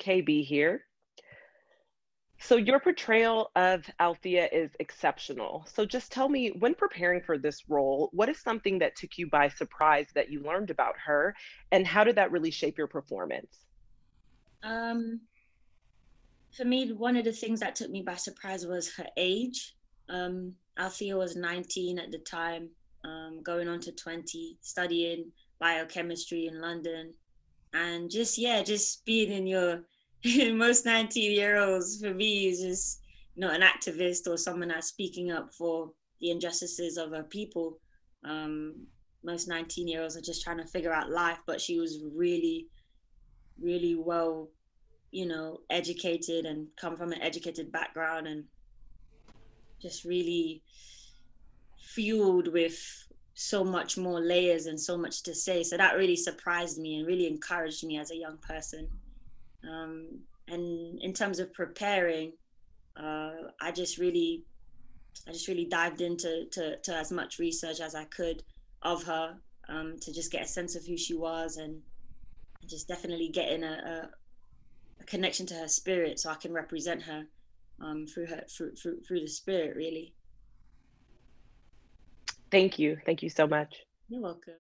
Kay-B here. So your portrayal of Althea is exceptional. So just tell me, when preparing for this role, what is something that took you by surprise that you learned about her, and how did that really shape your performance? For me, one of the things that took me by surprise was her age. Althea was 19 at the time, going on to 20, studying biochemistry in London, and just being in your most 19-year-olds for me is just not an activist or someone that's speaking up for the injustices of her people. Most 19-year-olds are just trying to figure out life, but she was really, really well, educated and come from an educated background, and just really fueled with so much more layers and so much to say. So that really surprised me and really encouraged me as a young person. And in terms of preparing, I just really dived into to as much research as I could of her, to just get a sense of who she was, and just definitely getting a connection to her spirit, so I can represent her through the spirit, really. Thank you so much. You're welcome.